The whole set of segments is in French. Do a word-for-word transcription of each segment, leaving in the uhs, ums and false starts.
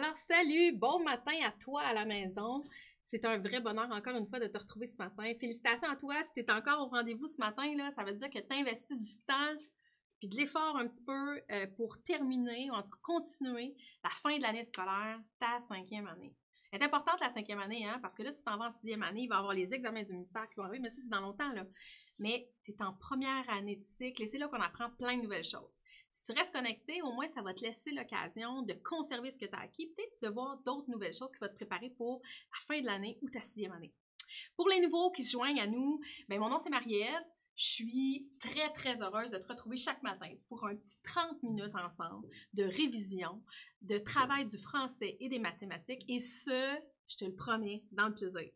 Alors, salut! Bon matin à toi à la maison. C'est un vrai bonheur encore une fois de te retrouver ce matin. Félicitations à toi si tu es encore au rendez-vous ce matin, là, ça veut dire que tu investis du temps puis de l'effort un petit peu euh, pour terminer, ou en tout cas continuer la fin de l'année scolaire, ta cinquième année. Elle est importante la cinquième année, hein, parce que là, tu t'en vas en sixième année, il va y avoir les examens du ministère qui vont arriver, mais ça, c'est dans longtemps, là. Mais tu es en première année de cycle et c'est là qu'on apprend plein de nouvelles choses. Si tu restes connecté, au moins, ça va te laisser l'occasion de conserver ce que tu as acquis, peut-être de voir d'autres nouvelles choses qui vont te préparer pour la fin de l'année ou ta sixième année. Pour les nouveaux qui se joignent à nous, bien, mon nom, c'est Marie-Ève. Je suis très, très heureuse de te retrouver chaque matin pour un petit trente minutes ensemble de révision, de travail du français et des mathématiques. Et ce, je te le promets, dans le plaisir.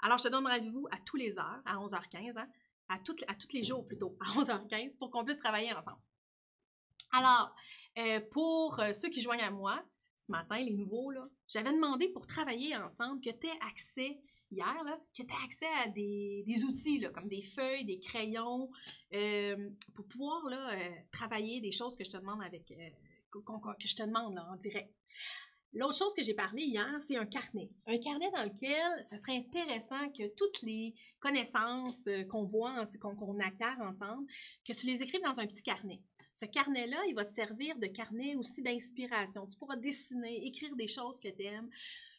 Alors, je te donne rendez-vous à tous les heures, à onze heures quinze, hein? à, toutes, à tous les jours plutôt, à onze heures quinze, pour qu'on puisse travailler ensemble. Alors, euh, pour ceux qui joignent à moi, ce matin, les nouveaux, j'avais demandé pour travailler ensemble que tu aies accès, hier, là, que tu aies accès à des, des outils, là, comme des feuilles, des crayons, euh, pour pouvoir là, euh, travailler des choses que je te demande, avec, euh, que, que je te demande là, en direct. L'autre chose que j'ai parlé hier, c'est un carnet. Un carnet dans lequel ce serait intéressant que toutes les connaissances qu'on voit, qu'on qu'on acquiert ensemble, que tu les écrives dans un petit carnet. Ce carnet-là, il va te servir de carnet aussi d'inspiration. Tu pourras dessiner, écrire des choses que tu aimes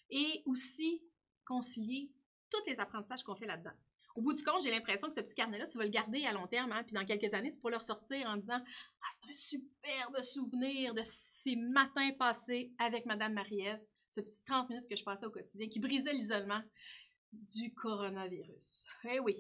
et aussi concilier tous les apprentissages qu'on fait là-dedans. Au bout du compte, j'ai l'impression que ce petit carnet-là, tu vas le garder à long terme, hein, puis dans quelques années, tu pourras le ressortir en disant « Ah, c'est un superbe souvenir de ces matins passés avec Madame Marie-Ève, ce petit trente minutes que je passais au quotidien, qui brisait l'isolement du coronavirus. » Eh oui!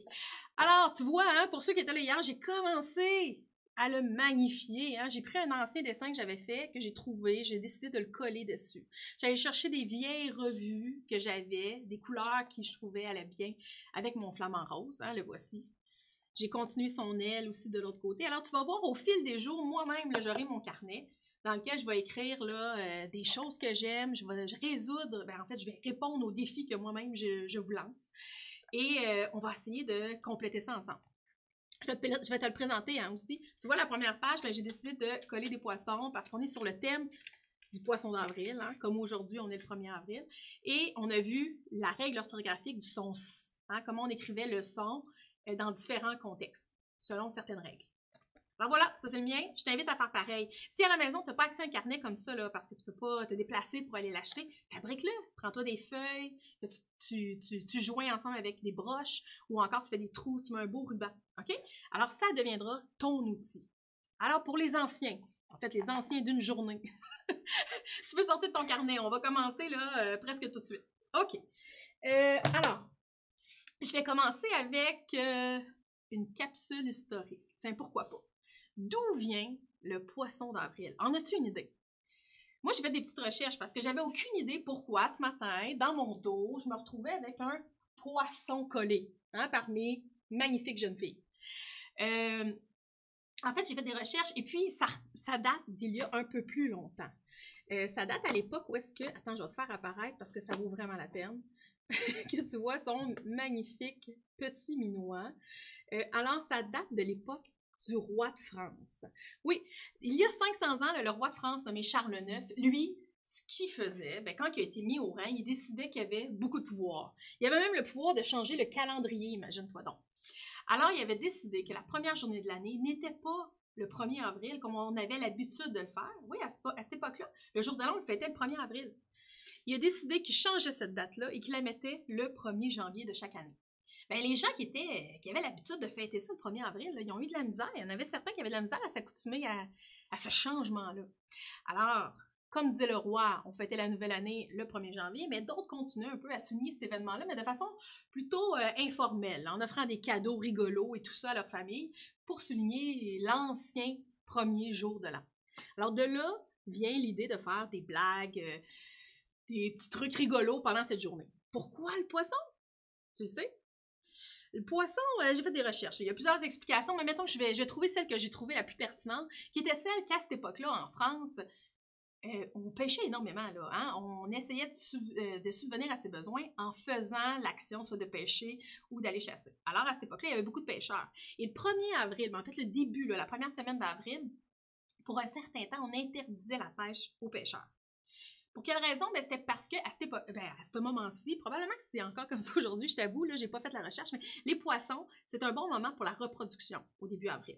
Alors, tu vois, hein, pour ceux qui étaient là hier, j'ai commencé à le magnifier. Hein? J'ai pris un ancien dessin que j'avais fait, que j'ai trouvé, j'ai décidé de le coller dessus. J'allais chercher des vieilles revues que j'avais, des couleurs qui, je trouvais, allaient bien avec mon flamant rose. Hein? Le voici. J'ai continué son aile aussi de l'autre côté. Alors, tu vas voir, au fil des jours, moi-même, j'aurai mon carnet dans lequel je vais écrire là, euh, des choses que j'aime. Je vais je résoudre, ben, en fait, je vais répondre aux défis que moi-même, je, je vous lance. Et euh, on va essayer de compléter ça ensemble. Je vais te le présenter hein, aussi. Tu vois, la première page, ben, j'ai décidé de coller des poissons parce qu'on est sur le thème du poisson d'avril, hein, comme aujourd'hui, on est le premier avril. Et on a vu la règle orthographique du son S, hein, comment on écrivait le son euh, dans différents contextes, selon certaines règles. Alors voilà, ça c'est le mien. Je t'invite à faire pareil. Si à la maison, tu n'as pas accès à un carnet comme ça, là, parce que tu ne peux pas te déplacer pour aller l'acheter, fabrique-le. Prends-toi des feuilles, que tu, tu, tu, tu joins ensemble avec des broches ou encore tu fais des trous, tu mets un beau ruban. OK? Alors ça deviendra ton outil. Alors pour les anciens, en fait les anciens d'une journée, tu peux sortir de ton carnet. On va commencer là, euh, presque tout de suite. OK. Euh, alors, je vais commencer avec euh, une capsule historique. Tiens, pourquoi pas? D'où vient le poisson d'avril? En as-tu une idée? Moi, j'ai fait des petites recherches parce que j'avais aucune idée pourquoi ce matin, dans mon dos, je me retrouvais avec un poisson collé hein, par mes magnifiques jeunes filles. Euh, en fait, j'ai fait des recherches et puis ça, ça date d'il y a un peu plus longtemps. Euh, ça date à l'époque où est-ce que... Attends, je vais le faire apparaître parce que ça vaut vraiment la peine. que tu vois son magnifique petit minois. Euh, alors, ça date de l'époque du roi de France. Oui, il y a cinq cents ans, le, le roi de France nommé Charles neuf, lui, ce qu'il faisait, bien, quand il a été mis au règne, il décidait qu'il avait beaucoup de pouvoir. Il avait même le pouvoir de changer le calendrier, imagine-toi donc. Alors, il avait décidé que la première journée de l'année n'était pas le premier avril, comme on avait l'habitude de le faire. Oui, à, ce, à cette époque-là, le jour de l'an, on le fêtait le premier avril. Il a décidé qu'il changeait cette date-là et qu'il la mettait le premier janvier de chaque année. Bien, les gens qui, étaient, qui avaient l'habitude de fêter ça le premier avril, là, ils ont eu de la misère. Il y en avait certains qui avaient de la misère à s'accoutumer à, à ce changement-là. Alors, comme disait le roi, on fêtait la nouvelle année le premier janvier, mais d'autres continuaient un peu à souligner cet événement-là, mais de façon plutôt euh, informelle, en offrant des cadeaux rigolos et tout ça à leur famille pour souligner l'ancien premier jour de l'an. Alors, de là vient l'idée de faire des blagues, euh, des petits trucs rigolos pendant cette journée. Pourquoi le poisson? Tu le sais? Le poisson, euh, j'ai fait des recherches. Il y a plusieurs explications, mais mettons que je vais, je vais trouver celle que j'ai trouvée la plus pertinente, qui était celle qu'à cette époque-là, en France, euh, on pêchait énormément. Là, hein? On essayait de, sub, euh, de subvenir à ses besoins en faisant l'action, soit de pêcher ou d'aller chasser. Alors, à cette époque-là, il y avait beaucoup de pêcheurs. Et le premier avril, ben, en fait, le début, là, la première semaine d'avril, pour un certain temps, on interdisait la pêche aux pêcheurs. Pour quelle raison? Ben, c'était parce que, à, cette ben, à ce moment-ci, probablement que c'était encore comme ça aujourd'hui, je t'avoue, là, j'ai pas fait la recherche, mais les poissons, c'est un bon moment pour la reproduction au début avril.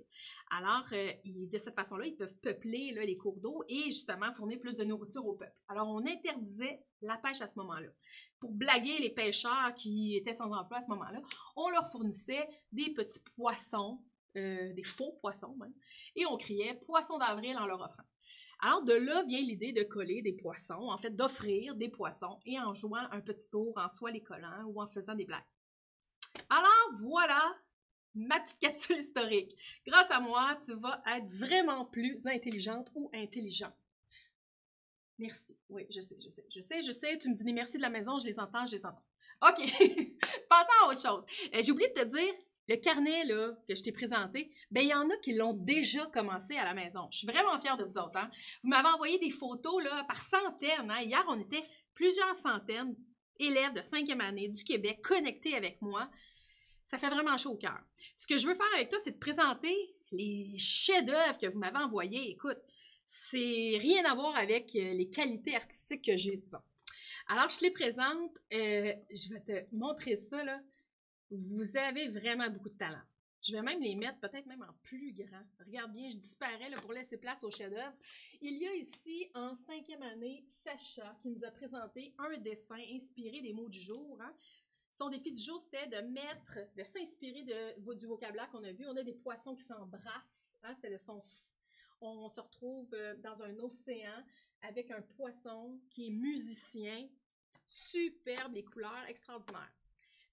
Alors, euh, ils, de cette façon-là, ils peuvent peupler là, les cours d'eau et justement fournir plus de nourriture au peuple. Alors, on interdisait la pêche à ce moment-là. Pour blaguer les pêcheurs qui étaient sans emploi à ce moment-là, on leur fournissait des petits poissons, euh, des faux poissons même, et on criait « poisson d'avril » en leur offrant. Alors, de là vient l'idée de coller des poissons, en fait, d'offrir des poissons et en jouant un petit tour, en soit les collant ou en faisant des blagues. Alors, voilà ma petite capsule historique. Grâce à moi, tu vas être vraiment plus intelligente ou intelligent. Merci. Oui, je sais, je sais, je sais, je sais. Tu me dis des merci de la maison, je les entends, je les entends. OK. Passons à autre chose. J'ai oublié de te dire... Le carnet là, que je t'ai présenté, ben, il y en a qui l'ont déjà commencé à la maison. Je suis vraiment fière de vous autres. Hein? Vous m'avez envoyé des photos là, par centaines. Hein? Hier, on était plusieurs centaines d'élèves de cinquième année du Québec connectés avec moi. Ça fait vraiment chaud au cœur. Ce que je veux faire avec toi, c'est te présenter les chefs-d'œuvre que vous m'avez envoyés. Écoute, c'est rien à voir avec les qualités artistiques que j'ai, disons. Alors, je te les présente. Euh, je vais te montrer ça, là. Vous avez vraiment beaucoup de talent. Je vais même les mettre peut-être même en plus grand. Regarde bien, je disparais là, pour laisser place au chef-d'œuvre. Il y a ici, en cinquième année, Sacha, qui nous a présenté un dessin inspiré des mots du jour. Hein. Son défi du jour, c'était de mettre, de s'inspirer du vocabulaire qu'on a vu. On a des poissons qui s'embrassent. Hein, c'est le son. On se retrouve dans un océan avec un poisson qui est musicien. Superbe, les couleurs extraordinaires.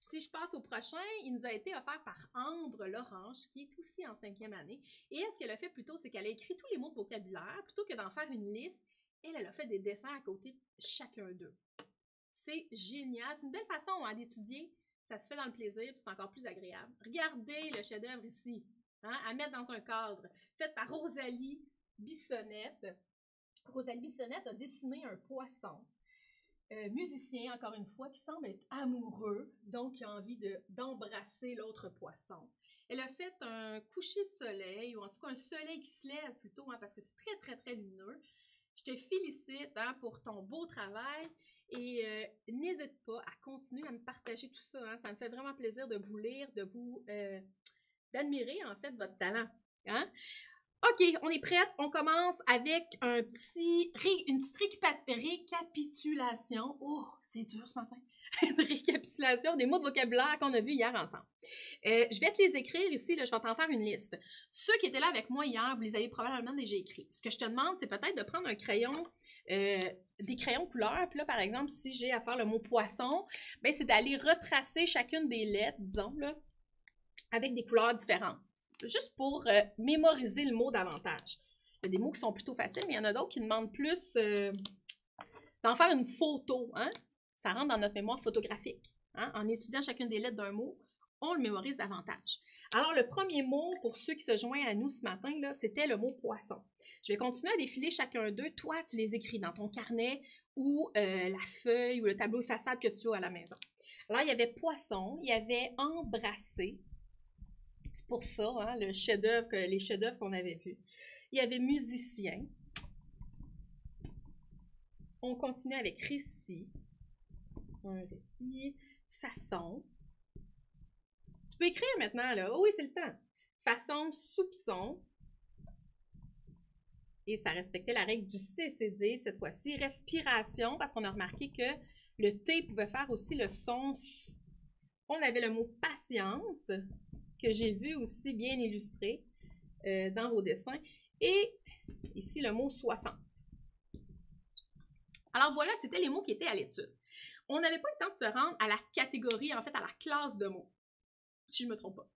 Si je passe au prochain, il nous a été offert par Ambre Lorange, qui est aussi en cinquième année. Et ce qu'elle a fait plutôt, c'est qu'elle a écrit tous les mots de vocabulaire. Plutôt que d'en faire une liste, elle, elle a fait des dessins à côté de chacun d'eux. C'est génial. C'est une belle façon hein, d'étudier. Ça se fait dans le plaisir, puis c'est encore plus agréable. Regardez le chef-d'œuvre ici, hein, à mettre dans un cadre, fait par Rosalie Bissonnette. Rosalie Bissonnette a dessiné un poisson. Euh, musicien, encore une fois, qui semble être amoureux, donc qui a envie d'embrasser de, l'autre poisson. Elle a fait un coucher de soleil, ou en tout cas un soleil qui se lève plutôt, hein, parce que c'est très, très, très lumineux. Je te félicite hein, pour ton beau travail et euh, n'hésite pas à continuer à me partager tout ça. Hein. Ça me fait vraiment plaisir de vous lire, de vous euh, d'admirer en fait votre talent. Hein? OK, on est prête. On commence avec un petit, une petite récapitulation. Oh, c'est dur ce matin. Une récapitulation des mots de vocabulaire qu'on a vus hier ensemble. Euh, je vais te les écrire ici. Là, je vais t'en faire une liste. Ceux qui étaient là avec moi hier, vous les avez probablement déjà écrits. Ce que je te demande, c'est peut-être de prendre un crayon, euh, des crayons couleurs. Puis là, par exemple, si j'ai à faire le mot poisson, bien, c'est d'aller retracer chacune des lettres, disons, là, avec des couleurs différentes. Juste pour euh, mémoriser le mot davantage. Il y a des mots qui sont plutôt faciles, mais il y en a d'autres qui demandent plus euh, d'en faire une photo. Hein? Ça rentre dans notre mémoire photographique. Hein? En étudiant chacune des lettres d'un mot, on le mémorise davantage. Alors, le premier mot, pour ceux qui se joignent à nous ce matin, c'était le mot « poisson ». Je vais continuer à défiler chacun d'eux. Toi, tu les écris dans ton carnet ou euh, la feuille ou le tableau de façade que tu as à la maison. Alors, il y avait « poisson », il y avait « embrasser ». C'est pour ça, hein, le chef-d'œuvre, les chefs-d'œuvre qu'on avait vus. Il y avait musicien. On continue avec récit. Un récit. Façon. Tu peux écrire maintenant, là. Oh oui, c'est le temps. Façon, soupçon. Et ça respectait la règle du C C D cette fois-ci. Respiration, parce qu'on a remarqué que le T pouvait faire aussi le son. On avait le mot patience, que j'ai vu aussi bien illustré euh, dans vos dessins. Et ici, le mot « soixante ». Alors voilà, c'était les mots qui étaient à l'étude. On n'avait pas le temps de se rendre à la catégorie, en fait, à la classe de mots, si je ne me trompe pas.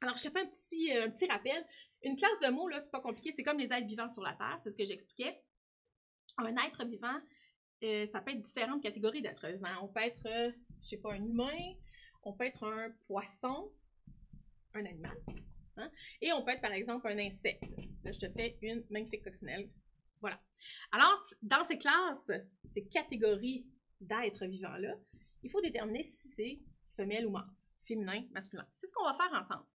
Alors, je te fais un petit, euh, un petit rappel. Une classe de mots, là, c'est pas compliqué. C'est comme les êtres vivants sur la Terre, c'est ce que j'expliquais. Un être vivant, euh, ça peut être différentes catégories d'êtres vivants. On peut être, euh, je ne sais pas, un humain, on peut être un poisson, un animal, hein? Et on peut être, par exemple, un insecte. Là, je te fais une magnifique coccinelle. Voilà. Alors, dans ces classes, ces catégories d'êtres vivants-là, il faut déterminer si c'est femelle ou mâle, féminin, masculin. C'est ce qu'on va faire ensemble.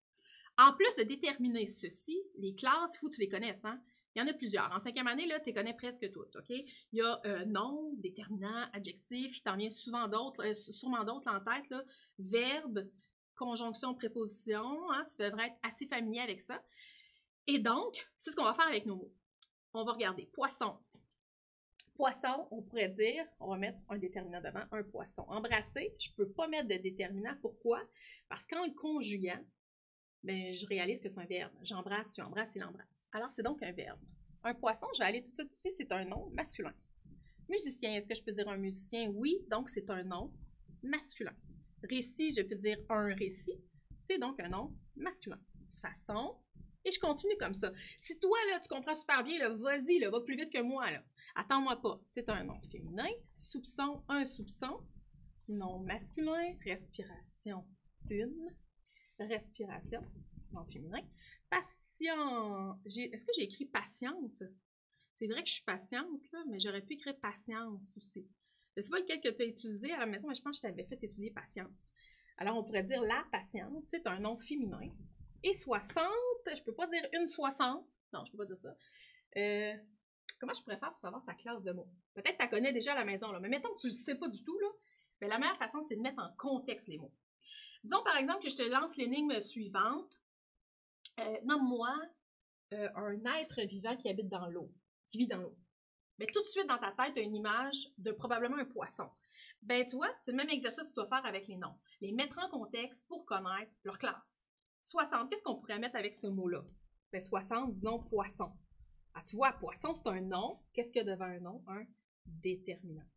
En plus de déterminer ceci, les classes, il faut que tu les connaisses, hein? Il y en a plusieurs. En cinquième année, là, tu connais presque toutes, OK? Il y a euh, nom, déterminant, adjectif, il t'en vient souvent d'autres, euh, sûrement d'autres en tête, là, verbe, conjonction, préposition, hein, tu devrais être assez familier avec ça. Et donc, c'est ce qu'on va faire avec nos mots. On va regarder poisson. Poisson, on pourrait dire, on va mettre un déterminant devant, un poisson. Embrasser, je ne peux pas mettre de déterminant. Pourquoi? Parce qu'en le conjuguant, ben, je réalise que c'est un verbe. J'embrasse, tu embrasses, il embrasse. Alors, c'est donc un verbe. Un poisson, je vais aller tout de suite ici, c'est un nom masculin. Musicien, est-ce que je peux dire un musicien? Oui, donc c'est un nom masculin. Récit, je peux dire un récit, c'est donc un nom masculin. Façon, et je continue comme ça. Si toi, là, tu comprends super bien, vas-y, va plus vite que moi, là. Attends-moi pas, c'est un nom féminin, soupçon, un soupçon, nom masculin, respiration, une, respiration, nom féminin, patient, est-ce que j'ai écrit patiente? C'est vrai que je suis patiente, là, mais j'aurais pu écrire patience aussi. Je ne sais pas lequel que tu as utilisé à la maison, mais je pense que je t'avais fait étudier patience. Alors, on pourrait dire la patience, c'est un nom féminin. Et soixante, je ne peux pas dire une soixante, non, je ne peux pas dire ça. Euh, Comment je pourrais faire pour savoir sa classe de mots? Peut-être que tu la connais déjà à la maison, là, mais mettons que tu ne le sais pas du tout, là, mais la meilleure façon, c'est de mettre en contexte les mots. Disons, par exemple, que je te lance l'énigme suivante. Euh, Nomme-moi euh, un être vivant qui habite dans l'eau, qui vit dans l'eau. Mais tout de suite, dans ta tête, tu as une image de probablement un poisson. Ben, tu vois, c'est le même exercice que tu dois faire avec les noms. Les mettre en contexte pour connaître leur classe. soixante, qu'est-ce qu'on pourrait mettre avec ce mot-là? Ben, soixante, disons poisson. Ah, tu vois, poisson, c'est un nom. Qu'est-ce qu'il y a devant un nom? Un déterminant.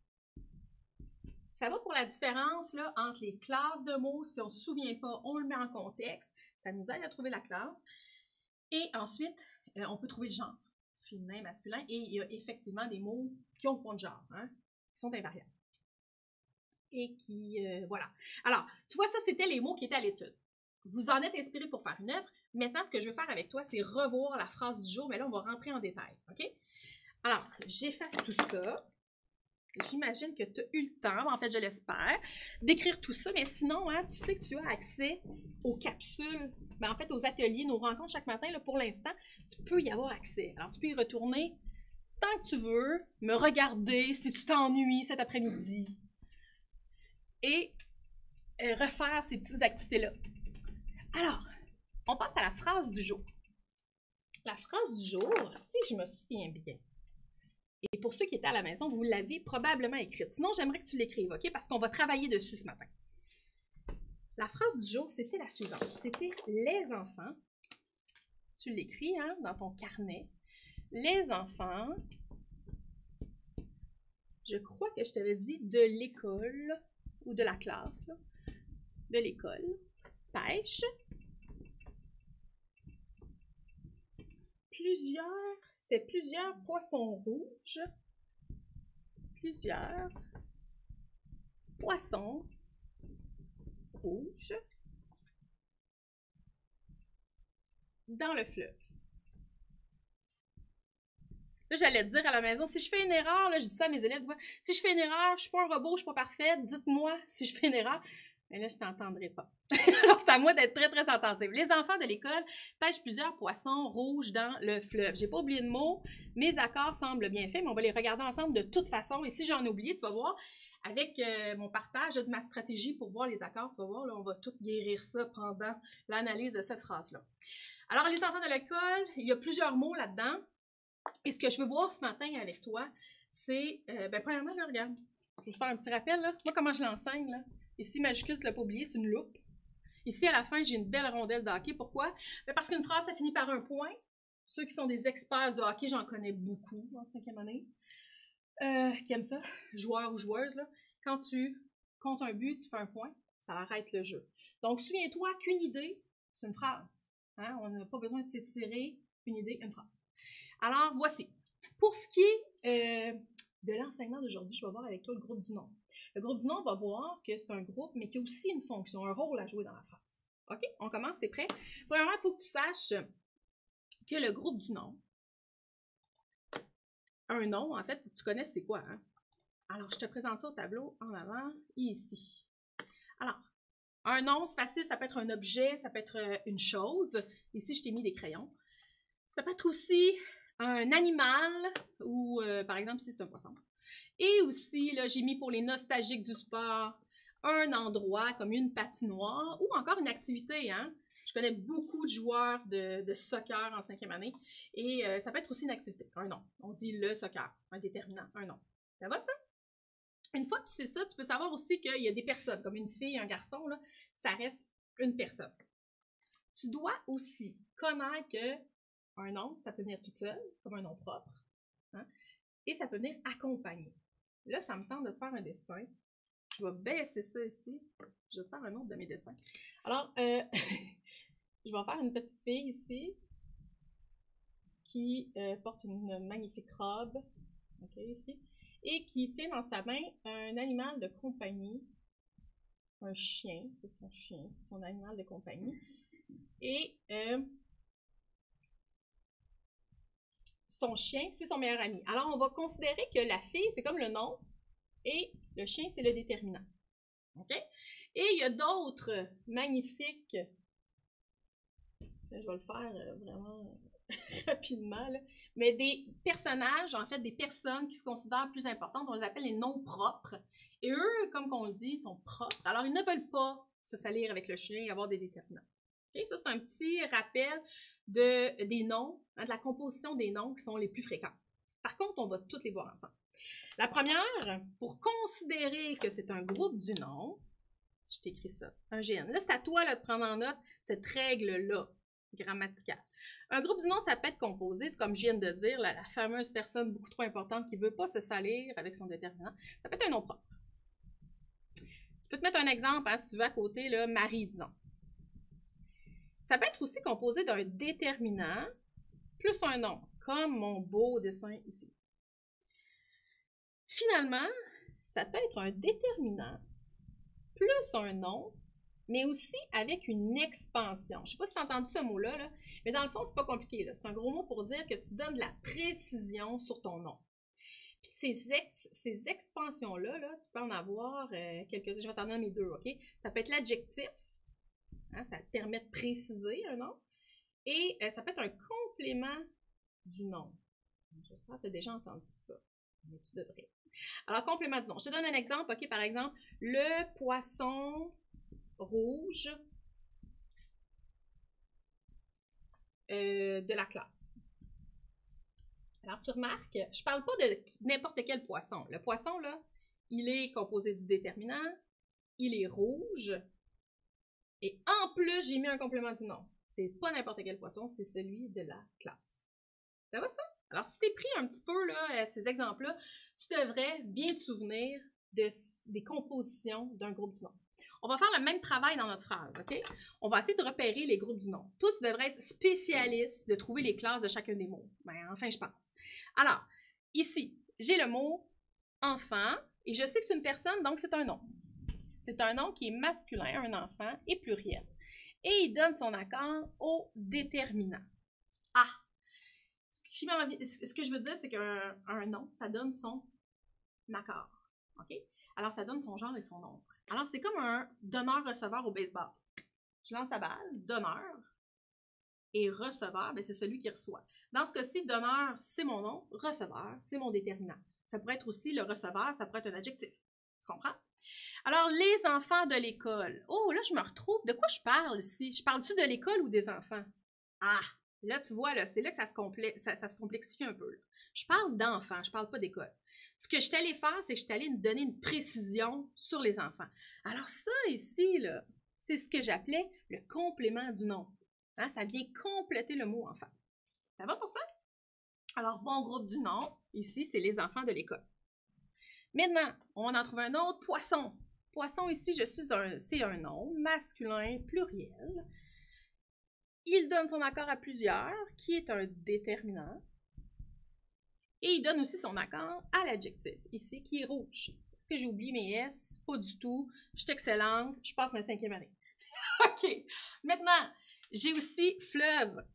Ça va pour la différence là, entre les classes de mots. Si on ne se souvient pas, on le met en contexte. Ça nous aide à trouver la classe. Et ensuite, euh, on peut trouver le genre. Féminin, masculin. Et il y a effectivement des mots qui ont point de genre, hein, qui sont invariables. Et qui, euh, voilà. Alors, tu vois, ça, c'était les mots qui étaient à l'étude. Vous en êtes inspiré pour faire une œuvre. Maintenant, ce que je veux faire avec toi, c'est revoir la phrase du jour, mais là, on va rentrer en détail, OK? Alors, j'efface tout ça. J'imagine que tu as eu le temps, en fait, je l'espère, d'écrire tout ça, mais sinon, hein, tu sais que tu as accès aux capsules, ben, en fait, aux ateliers, nos rencontres chaque matin, là, pour l'instant, tu peux y avoir accès. Alors, tu peux y retourner tant que tu veux, me regarder si tu t'ennuies cet après-midi et euh, refaire ces petites activités-là. Alors, on passe à la phrase du jour. La phrase du jour, si je me souviens bien, et pour ceux qui étaient à la maison, vous l'avez probablement écrite. Sinon, j'aimerais que tu l'écrives, OK? Parce qu'on va travailler dessus ce matin. La phrase du jour, c'était la suivante. C'était « Les enfants ». Tu l'écris, hein, dans ton carnet. « Les enfants ». Je crois que je t'avais dit « de l'école » ou « de la classe ». Là. De l'école. Pêche. Plusieurs, c'était plusieurs poissons rouges, plusieurs poissons rouges dans le fleuve. Là, j'allais te dire à la maison, si je fais une erreur, là, je dis ça à mes élèves, si je fais une erreur, je ne suis pas un robot, je ne suis pas parfaite, dites-moi si je fais une erreur. Mais là, je ne t'entendrai pas. Alors, c'est à moi d'être très, très attentive. Les enfants de l'école pêchent plusieurs poissons rouges dans le fleuve. Je n'ai pas oublié de mots. Mes accords semblent bien faits, mais on va les regarder ensemble de toute façon. Et si j'en ai oublié, tu vas voir, avec euh, mon partage de ma stratégie pour voir les accords, tu vas voir, là, on va tout guérir ça pendant l'analyse de cette phrase-là. Alors, les enfants de l'école, il y a plusieurs mots là-dedans. Et ce que je veux voir ce matin avec toi, c'est, euh, bien, premièrement, là, regarde, je vais faire un petit rappel, là. Moi, comment je l'enseigne, là? Ici, majuscule, tu ne l'as pas oublié, c'est une loupe. Ici, à la fin, j'ai une belle rondelle de hockey. Pourquoi? Parce qu'une phrase, ça finit par un point. Ceux qui sont des experts du hockey, j'en connais beaucoup en cinquième année, euh, qui aiment ça, joueurs ou joueuses, là. Quand tu comptes un but, tu fais un point, ça arrête le jeu. Donc, souviens-toi qu'une idée, c'est une phrase. Hein? On n'a pas besoin de s'étirer une idée, une phrase. Alors, voici. Pour ce qui est... Euh, de l'enseignement d'aujourd'hui, je vais voir avec toi le groupe du nom. Le groupe du nom, on va voir que c'est un groupe, mais qui a aussi une fonction, un rôle à jouer dans la phrase. OK? On commence, t'es prêt? Premièrement, il faut que tu saches que le groupe du nom, un nom, en fait, tu connais c'est quoi, hein? Alors, je te présente ça au tableau en avant et ici. Alors, un nom, c'est facile, ça peut être un objet, ça peut être une chose. Ici, je t'ai mis des crayons. Ça peut être aussi un animal, ou euh, par exemple, si c'est un poisson. Et aussi, là, j'ai mis pour les nostalgiques du sport, un endroit comme une patinoire, ou encore une activité, hein? Je connais beaucoup de joueurs de, de soccer en cinquième année, et euh, ça peut être aussi une activité, un nom. On dit le soccer, un déterminant, un nom. Ça va, ça? Une fois que tu sais ça, tu peux savoir aussi qu'il y a des personnes, comme une fille, un garçon, là, ça reste une personne. Tu dois aussi connaître qu'un nom, ça peut venir tout seul, comme un nom propre, hein, et ça peut venir accompagné. Là, ça me tente de faire un dessin. Je vais baisser ça ici. Je vais faire un autre de mes dessins. Alors, euh, je vais en faire une petite fille ici qui euh, porte une magnifique robe, ok, ici, et qui tient dans sa main un animal de compagnie, un chien, c'est son chien, c'est son animal de compagnie. Et euh, son chien, c'est son meilleur ami. Alors, on va considérer que la fille, c'est comme le nom, et le chien, c'est le déterminant. OK? Et il y a d'autres magnifiques... Je vais le faire vraiment rapidement, là. Mais des personnages, en fait, des personnes qui se considèrent plus importantes, on les appelle les noms propres. Et eux, comme on le dit, sont propres. Alors, ils ne veulent pas se salir avec le chien et avoir des déterminants. Okay? Ça, c'est un petit rappel de, des noms, hein, de la composition des noms qui sont les plus fréquents. Par contre, on va toutes les voir ensemble. La première, pour considérer que c'est un groupe du nom, je t'écris ça, un G N. Là, c'est à toi là, de prendre en note cette règle-là, grammaticale. Un groupe du nom, ça peut être composé, c'est comme je viens de dire, là, la fameuse personne beaucoup trop importante qui ne veut pas se salir avec son déterminant. Ça peut être un nom propre. Tu peux te mettre un exemple, hein, si tu veux, à côté, là, Marie, disons. Ça peut être aussi composé d'un déterminant plus un nom, comme mon beau dessin ici. Finalement, ça peut être un déterminant plus un nom, mais aussi avec une expansion. Je ne sais pas si tu as entendu ce mot-là, là, mais dans le fond, c'est pas compliqué. C'est un gros mot pour dire que tu donnes de la précision sur ton nom. Puis ces, ex, ces expansions-là, là, tu peux en avoir euh, quelques-unes. Je vais t'en nommer deux, OK? Ça peut être l'adjectif. Hein, ça te permet de préciser un nom. Et euh, ça peut être un complément du nom. J'espère que tu as déjà entendu ça, mais tu devrais. Alors, complément du nom. Je te donne un exemple, OK? Par exemple, le poisson rouge euh, de la classe. Alors, tu remarques, je ne parle pas de n'importe quel poisson. Le poisson, là, il est composé du déterminant, il est rouge. Et en plus, j'ai mis un complément du nom. C'est pas n'importe quel poisson, c'est celui de la classe. Ça va, ça? Alors, si tu es pris un petit peu là, ces exemples-là, tu devrais bien te souvenir de, des compositions d'un groupe du nom. On va faire le même travail dans notre phrase, OK? On va essayer de repérer les groupes du nom. Tous devraient être spécialistes de trouver les classes de chacun des mots. Ben, enfin, je pense. Alors, ici, j'ai le mot « enfant » et je sais que c'est une personne, donc c'est un nom. C'est un nom qui est masculin, un enfant, et pluriel. Et il donne son accord au déterminant. Ah! Ce, qui ce que je veux dire, c'est qu'un nom, ça donne son accord. OK? Alors, ça donne son genre et son nombre. Alors, c'est comme un donneur-receveur au baseball. Je lance la balle, donneur, et receveur, c'est celui qui reçoit. Dans ce cas-ci, donneur, c'est mon nom, receveur, c'est mon déterminant. Ça pourrait être aussi le receveur, ça pourrait être un adjectif. Tu comprends? Alors, les enfants de l'école. Oh, là, je me retrouve. De quoi je parle ici? Je parle-tu de l'école ou des enfants? Ah, là, tu vois, là, c'est là que ça se, ça, ça se complexifie un peu. Là. Je parle d'enfants, je ne parle pas d'école. Ce que je suis allée faire, c'est que je suis allée donner une précision sur les enfants. Alors ça, ici, là, c'est ce que j'appelais le complément du nom. Hein, ça vient compléter le mot enfant. Ça va pour ça? Alors, bon groupe du nom, ici, c'est les enfants de l'école. Maintenant, on en trouve un autre, poisson. Poisson, ici, je suis un, c'est un nom, masculin, pluriel. Il donne son accord à plusieurs, qui est un déterminant. Et il donne aussi son accord à l'adjectif, ici, qui est rouge. Est-ce que j'ai oublié mes S? Pas du tout. Je suis excellente, je passe ma cinquième année. OK. Maintenant, j'ai aussi fleuve.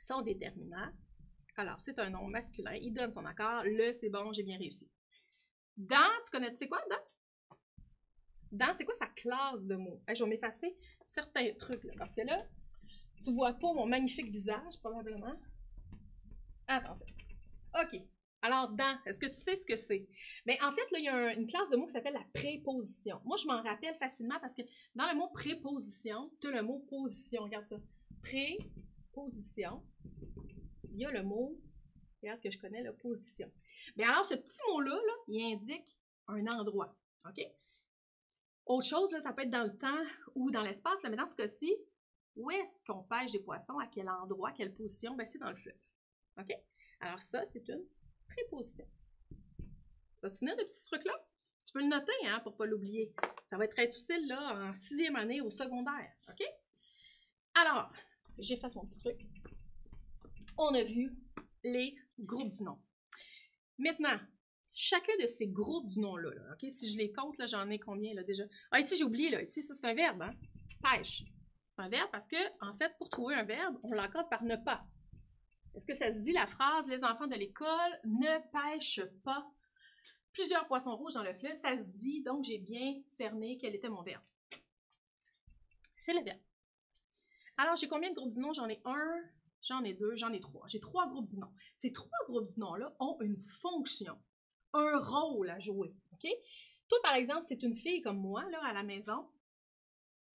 Son déterminant. Alors, c'est un nom masculin. Il donne son accord. Le, c'est bon, j'ai bien réussi. Dans, tu connais, tu sais quoi, dans? Dans, c'est quoi sa classe de mots? Hey, je vais m'effacer certains trucs, là, parce que là, tu vois pas mon magnifique visage, probablement. Attention. OK. Alors, dans, est-ce que tu sais ce que c'est? Bien, en fait, là, il y a un, une classe de mots qui s'appelle la préposition. Moi, je m'en rappelle facilement parce que dans le mot préposition, tu as le mot position. Regarde ça. Préposition. Il y a le mot, regarde que je connais, la position. Bien, alors, ce petit mot-là, là, il indique un endroit. OK? Autre chose, là, ça peut être dans le temps ou dans l'espace. Mais dans ce cas-ci, où est-ce qu'on pêche des poissons? À quel endroit? Quelle position? Bien, c'est dans le fleuve. OK? Alors, ça, c'est une préposition. Tu vas te souvenir de petits trucs-là? Tu peux le noter, hein, pour ne pas l'oublier. Ça va être très utile, là, en sixième année au secondaire. OK? Alors, j'efface mon petit truc. On a vu les groupes du nom. Maintenant, chacun de ces groupes du nom-là, là, OK? Si je les compte, là, j'en ai combien, là, déjà? Ah, ici, j'ai oublié, là. Ici, ça, c'est un verbe, hein? Pêche. C'est un verbe parce que, en fait, pour trouver un verbe, on l'encode par ne pas. Est-ce que ça se dit la phrase « Les enfants de l'école ne pêchent pas plusieurs poissons rouges dans le fleuve », ça se dit, donc j'ai bien cerné quel était mon verbe. C'est le verbe. Alors, j'ai combien de groupes du nom? J'en ai un, j'en ai deux, j'en ai trois. J'ai trois groupes du nom. Ces trois groupes du nom-là ont une fonction, un rôle à jouer. Okay? Toi, par exemple, c'est une fille comme moi, là, à la maison.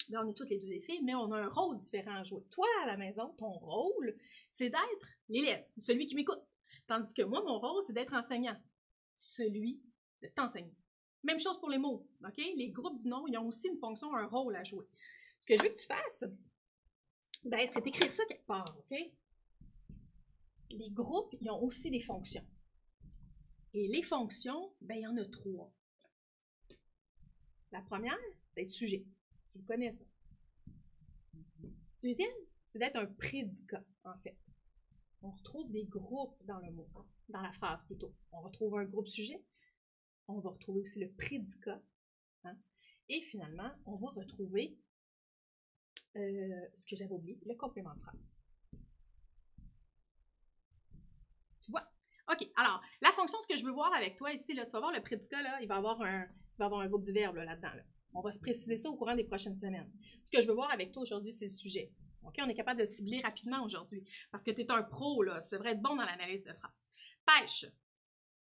Là, on est toutes les deux des filles, mais on a un rôle différent à jouer. Toi, à la maison, ton rôle, c'est d'être l'élève, celui qui m'écoute. Tandis que moi, mon rôle, c'est d'être enseignant, celui de t'enseigner. Même chose pour les mots, OK? Les groupes du nom, ils ont aussi une fonction, un rôle à jouer. Ce que je veux que tu fasses, ben, c'est écrire ça quelque part, OK? Les groupes, ils ont aussi des fonctions. Et les fonctions, ben, il y en a trois. La première, c'est d'être sujet. Tu le connais, ça. Deuxième, c'est d'être un prédicat, en fait. On retrouve des groupes dans le mot, dans la phrase plutôt. On retrouve un groupe sujet, on va retrouver aussi le prédicat, hein? Et finalement, on va retrouver euh, ce que j'avais oublié, le complément de phrase. Tu vois? OK, alors, la fonction, ce que je veux voir avec toi ici, là, tu vas voir le prédicat, là, il va avoir un, il va avoir un groupe du verbe là, là-dedans, là. On va se préciser ça au courant des prochaines semaines. Ce que je veux voir avec toi aujourd'hui, c'est le sujet. Okay? On est capable de cibler rapidement aujourd'hui parce que tu es un pro, là. Ça devrait être bon dans l'analyse de phrase. Pêche.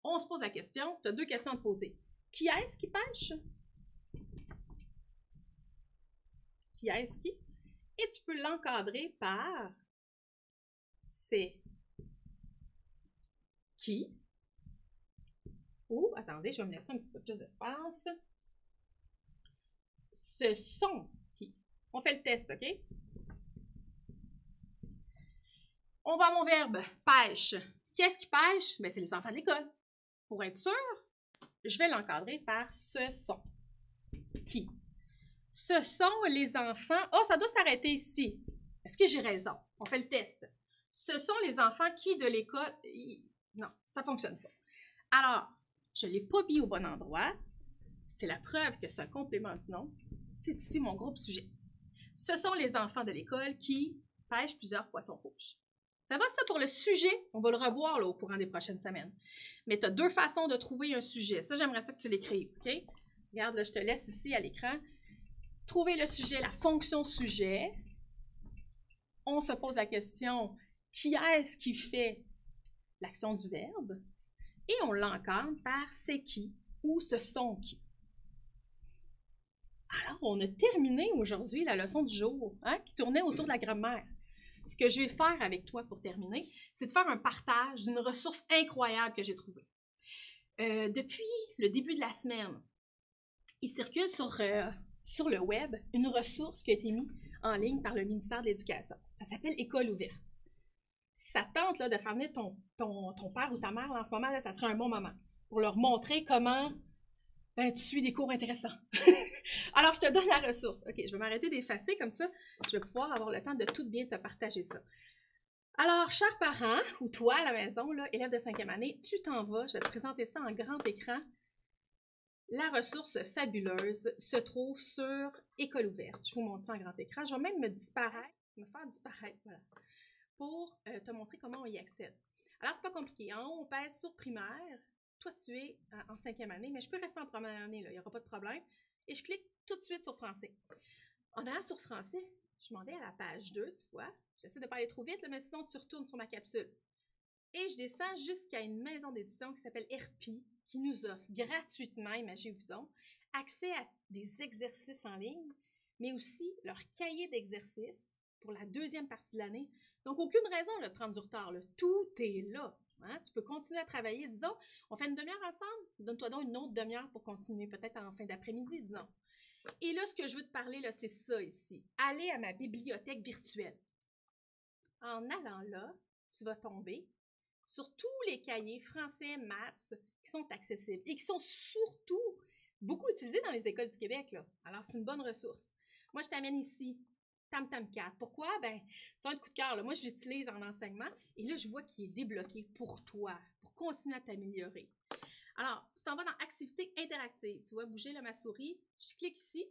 On se pose la question. Tu as deux questions à te poser. Qui est-ce qui pêche? Qui est-ce qui? Et tu peux l'encadrer par c'est qui ou, attendez, je vais me laisser un petit peu plus d'espace. Ce sont qui? On fait le test, OK? On va à mon verbe pêche. Qu'est-ce qui pêche? Bien, c'est les enfants de l'école. Pour être sûr, je vais l'encadrer par ce sont qui? Ce sont les enfants. Oh, ça doit s'arrêter ici. Est-ce que j'ai raison? On fait le test. Ce sont les enfants qui de l'école. Non, ça ne fonctionne pas. Alors, je ne l'ai pas mis au bon endroit. C'est la preuve que c'est un complément du nom. C'est ici mon groupe sujet. Ce sont les enfants de l'école qui pêchent plusieurs poissons rouges. Ça va, ça, pour le sujet? On va le revoir là, au courant des prochaines semaines. Mais tu as deux façons de trouver un sujet. Ça, j'aimerais ça que tu l'écrives, OK? Regarde, là, je te laisse ici à l'écran. Trouver le sujet, la fonction sujet. On se pose la question, qui est-ce qui fait l'action du verbe? Et on l'encadre par c'est qui ou ce sont qui. Alors, on a terminé aujourd'hui la leçon du jour, hein, qui tournait autour de la grammaire. Ce que je vais faire avec toi pour terminer, c'est de faire un partage d'une ressource incroyable que j'ai trouvée. Euh, depuis le début de la semaine, il circule sur, euh, sur le web une ressource qui a été mise en ligne par le ministère de l'Éducation. Ça s'appelle École ouverte. Si ça tente là, de faire venir ton, ton, ton père ou ta mère là, en ce moment, là, ça serait un bon moment pour leur montrer comment ben, tu suis des cours intéressants. Alors, je te donne la ressource. OK, je vais m'arrêter d'effacer comme ça. Je vais pouvoir avoir le temps de tout bien te partager ça. Alors, chers parents, ou toi à la maison, là, élève de cinquième année, tu t'en vas. Je vais te présenter ça en grand écran. La ressource fabuleuse se trouve sur École ouverte. Je vous montre ça en grand écran. Je vais même me disparaître, me faire disparaître, voilà, pour euh, te montrer comment on y accède. Alors, c'est pas compliqué. En haut, on pèse sur primaire. Toi, tu es euh, en cinquième année, mais je peux rester en première année, là. Il n'y aura pas de problème. Et je clique tout de suite sur français. En allant sur français, je m'en vais à la page deux, tu vois. J'essaie de ne pas aller trop vite, là, mais sinon, tu retournes sur ma capsule. Et je descends jusqu'à une maison d'édition qui s'appelle E R P I, qui nous offre gratuitement, imaginez-vous donc, accès à des exercices en ligne, mais aussi leur cahier d'exercices pour la deuxième partie de l'année. Donc, aucune raison de prendre du retard. Là. Tout est là. Hein? Tu peux continuer à travailler, disons. On fait une demi-heure ensemble. Donne-toi donc une autre demi-heure pour continuer, peut-être en fin d'après-midi, disons. Et là, ce que je veux te parler, là, c'est ça ici. Aller à ma bibliothèque virtuelle. En allant là, tu vas tomber sur tous les cahiers français, maths, qui sont accessibles et qui sont surtout beaucoup utilisés dans les écoles du Québec. Là. Alors, c'est une bonne ressource. Moi, je t'amène ici, Tam Tam quatre. Pourquoi? Ben, c'est un coup de cœur. Là. Moi, je l'utilise en enseignement et là, je vois qu'il est débloqué pour toi, pour continuer à t'améliorer. Alors, tu t'en vas dans Activités interactives. Tu vois bouger là, ma souris. Je clique ici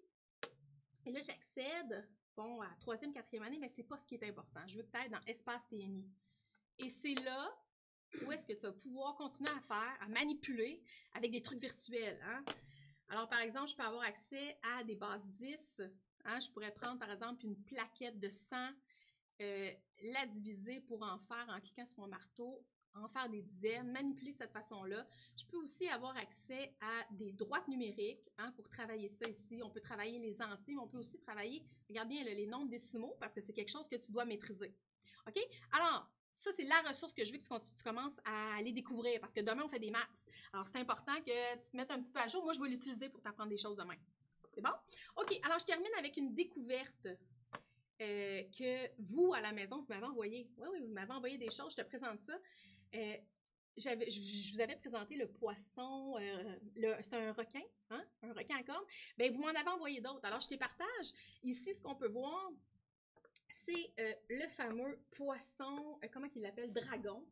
et là, j'accède. Bon, à troisième, quatrième année, mais ce n'est pas ce qui est important. Je veux que tu ailles dans Espace T N I. Et c'est là où est-ce que tu vas pouvoir continuer à faire, à manipuler avec des trucs virtuels. Hein? Alors, par exemple, je peux avoir accès à des bases dix. Hein? Je pourrais prendre, par exemple, une plaquette de cent, euh, la diviser pour en faire, en cliquant sur mon marteau, en faire des dizaines, manipuler de cette façon-là. Je peux aussi avoir accès à des droites numériques hein, pour travailler ça ici. On peut travailler les entiers, mais on peut aussi travailler, regarde bien, là, les nombres décimaux, parce que c'est quelque chose que tu dois maîtriser. OK? Alors, ça, c'est la ressource que je veux que tu, tu commences à aller découvrir, parce que demain, on fait des maths. Alors, c'est important que tu te mettes un petit peu à jour. Moi, je vais l'utiliser pour t'apprendre des choses demain. C'est bon? OK, alors je termine avec une découverte euh, que vous, à la maison, vous m'avez envoyé. Oui, oui, vous m'avez envoyé des choses, je te présente ça. Euh, j'avais, je, je vous avais présenté le poisson, euh, c'est un requin, hein? Un requin à cornes. Bien, vous m'en avez envoyé d'autres. Alors, je te partage. Ici, ce qu'on peut voir, c'est euh, le fameux poisson, euh, comment il l'appelle, dragon.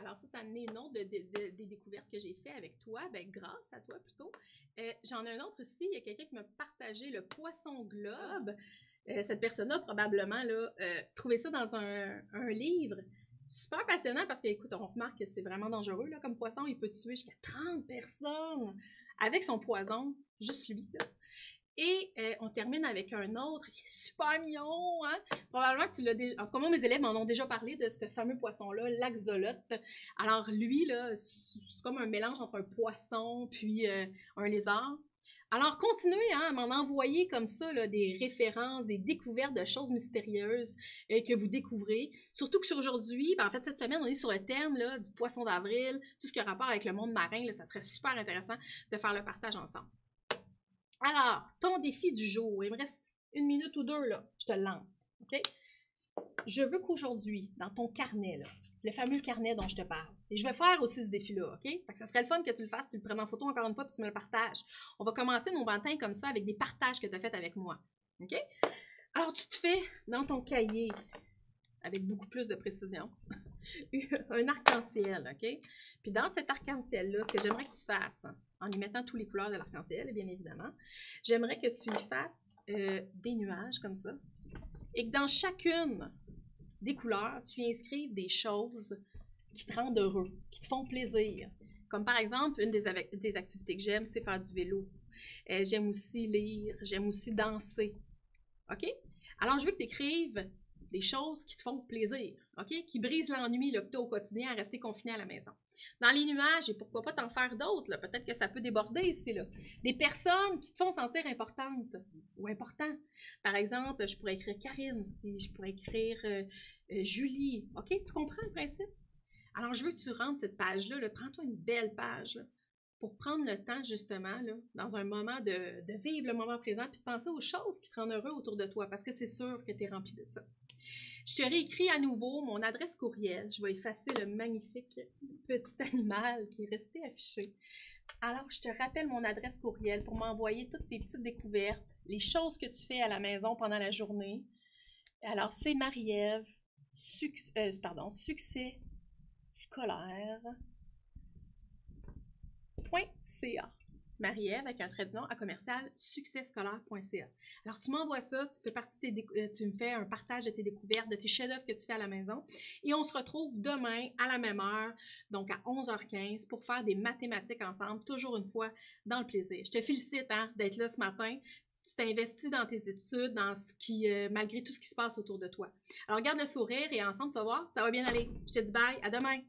Alors ça, ça a amené une autre de, de, de, des découvertes que j'ai fait avec toi, ben, grâce à toi plutôt. Euh, J'en ai un autre aussi, il y a quelqu'un qui m'a partagé le poisson globe. Euh, cette personne-là, probablement, là, euh, trouvé ça dans un, un livre. Super passionnant parce qu'écoute, on remarque que c'est vraiment dangereux là, comme poisson. Il peut tuer jusqu'à trente personnes avec son poison, juste lui. Là. Et euh, on termine avec un autre qui est super mignon. Hein? Probablement que tu l'as déjà... En tout cas, moi, mes élèves m'en ont déjà parlé de ce fameux poisson-là, l'axolote. Alors, lui, là, c'est comme un mélange entre un poisson puis euh, un lézard. Alors, continuez hein, à m'en envoyer comme ça là, des références, des découvertes de choses mystérieuses euh, que vous découvrez. Surtout que sur aujourd'hui, ben, en fait, cette semaine, on est sur le thème là, du poisson d'avril, tout ce qui a rapport avec le monde marin. Là, ça serait super intéressant de faire le partage ensemble. Alors, ton défi du jour, il me reste une minute ou deux, là, je te le lance, OK? Je veux qu'aujourd'hui, dans ton carnet, là, le fameux carnet dont je te parle, et je vais faire aussi ce défi-là, OK? Fait que ça serait le fun que tu le fasses, tu le prennes en photo encore une fois, puis tu me le partages. On va commencer nos matins comme ça, avec des partages que tu as fait avec moi, OK? Alors, tu te fais dans ton cahier, avec beaucoup plus de précision, un arc-en-ciel, OK? Puis dans cet arc-en-ciel-là, ce que j'aimerais que tu fasses, en y mettant toutes les couleurs de l'arc-en-ciel, bien évidemment, j'aimerais que tu y fasses euh, des nuages comme ça, et que dans chacune des couleurs, tu y inscrives des choses qui te rendent heureux, qui te font plaisir. Comme par exemple, une des, des activités que j'aime, c'est faire du vélo. Euh, j'aime aussi lire, j'aime aussi danser, OK? Alors, je veux que tu écrives des choses qui te font plaisir, OK? Qui brisent l'ennui que tu as au quotidien à rester confiné à la maison. Dans les nuages, et pourquoi pas t'en faire d'autres, peut-être que ça peut déborder ici, là. Des personnes qui te font sentir importante ou important. Par exemple, je pourrais écrire Karine, si je pourrais écrire euh, euh, Julie, OK? Tu comprends le principe? Alors, je veux que tu rentres cette page-là, là. Prends-toi une belle page, là, pour prendre le temps, justement, là, dans un moment de, de vivre le moment présent puis de penser aux choses qui te rendent heureux autour de toi parce que c'est sûr que tu es rempli de ça. Je te réécris à nouveau mon adresse courriel. Je vais effacer le magnifique petit animal qui est resté affiché. Alors, je te rappelle mon adresse courriel pour m'envoyer toutes tes petites découvertes, les choses que tu fais à la maison pendant la journée. Alors, c'est Marie-Ève, suc euh, pardon, succès scolaire. .ca. Marie-Ève avec un trait de nom à commercial succès scolaire point c a. Alors, tu m'envoies ça, tu, fais partie de tes, tu me fais un partage de tes découvertes, de tes chefs-d'œuvre que tu fais à la maison. Et on se retrouve demain à la même heure, donc à onze heures quinze, pour faire des mathématiques ensemble, toujours une fois dans le plaisir. Je te félicite hein, d'être là ce matin. Tu t'investis dans tes études, dans ce qui, euh, malgré tout ce qui se passe autour de toi. Alors, garde le sourire et ensemble, tu vas voir, ça va bien aller. Je te dis bye, à demain!